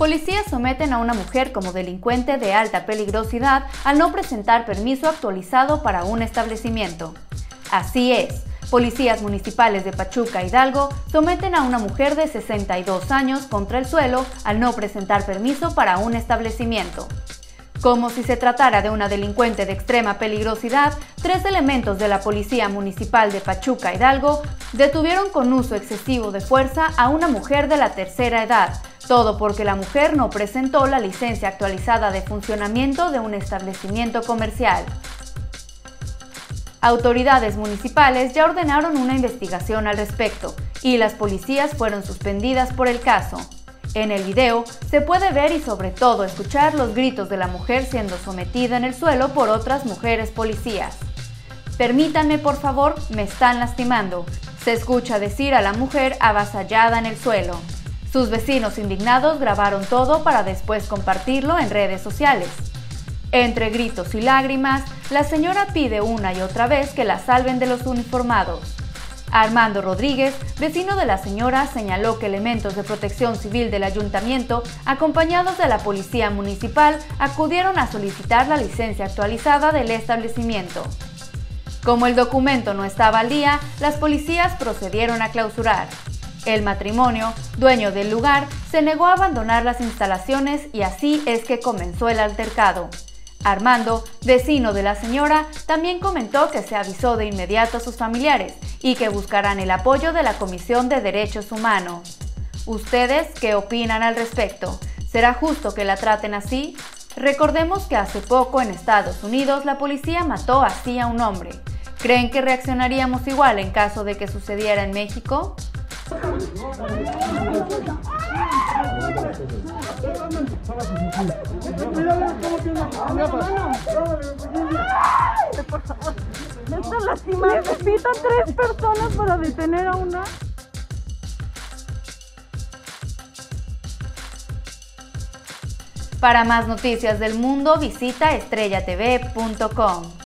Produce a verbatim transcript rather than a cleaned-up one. Policías someten a una mujer como delincuente de alta peligrosidad al no presentar permiso actualizado para un establecimiento. Así es, policías municipales de Pachuca, Hidalgo, someten a una mujer de sesenta y dos años contra el suelo al no presentar permiso para un establecimiento. Como si se tratara de una delincuente de extrema peligrosidad, tres elementos de la Policía Municipal de Pachuca, Hidalgo, detuvieron con uso excesivo de fuerza a una mujer de la tercera edad, todo porque la mujer no presentó la licencia actualizada de funcionamiento de un establecimiento comercial. Autoridades municipales ya ordenaron una investigación al respecto, y las policías fueron suspendidas por el caso. En el video se puede ver y sobre todo escuchar los gritos de la mujer siendo sometida en el suelo por otras mujeres policías. Permítanme, por favor, me están lastimando, se escucha decir a la mujer avasallada en el suelo. Sus vecinos indignados grabaron todo para después compartirlo en redes sociales. Entre gritos y lágrimas, la señora pide una y otra vez que la salven de los uniformados. Armando Rodríguez, vecino de la señora, señaló que elementos de Protección Civil del Ayuntamiento, acompañados de la Policía Municipal, acudieron a solicitar la licencia actualizada del establecimiento. Como el documento no estaba al día, las policías procedieron a clausurar. El matrimonio, dueño del lugar, se negó a abandonar las instalaciones y así es que comenzó el altercado. Armando, vecino de la señora, también comentó que se avisó de inmediato a sus familiares y que buscarán el apoyo de la Comisión de Derechos Humanos. ¿Ustedes qué opinan al respecto? ¿Será justo que la traten así? Recordemos que hace poco en Estados Unidos la policía mató así a un hombre. ¿Creen que reaccionaríamos igual en caso de que sucediera en México? Me están lastimando. Necesito tres personas para detener a una. Para más noticias del mundo, visita estrella t v punto com.